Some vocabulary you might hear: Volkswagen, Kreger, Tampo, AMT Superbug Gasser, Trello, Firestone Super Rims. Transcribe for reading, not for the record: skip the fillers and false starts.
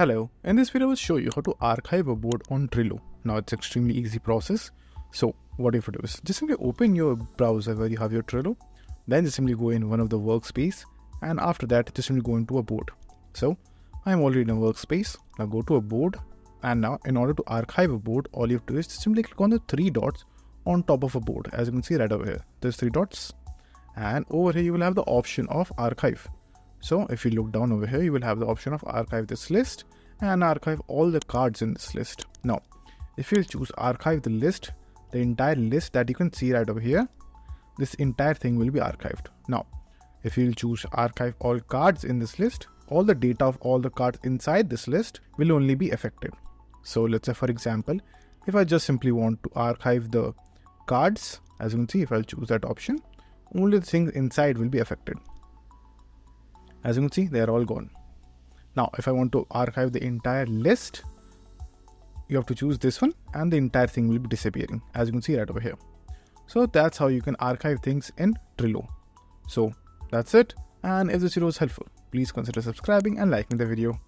Hello, in this video I will show you how to archive a board on Trello. Now it's an extremely easy process. So what you have to do is just simply open your browser where you have your Trello, then just simply go in one of the workspace, and after that just simply go into a board. So I'm already in a workspace. Now go to a board, and now in order to archive a board, all you have to do is just simply click on the three dots on top of a board, as you can see right over here. There's three dots, and over here you will have the option of archive. So if you look down over here, you will have the option of archive this list and archive all the cards in this list. Now, if you choose archive the list, the entire list that you can see right over here, this entire thing will be archived. Now, if you choose archive all cards in this list, all the data of all the cards inside this list will only be affected. So let's say, for example, if I just simply want to archive the cards, as you can see, if I'll choose that option, only the things inside will be affected. As you can see, they are all gone. Now, if I want to archive the entire list, you have to choose this one and the entire thing will be disappearing, as you can see right over here. So that's how you can archive things in Trello. So that's it. And if this video was helpful, please consider subscribing and liking the video.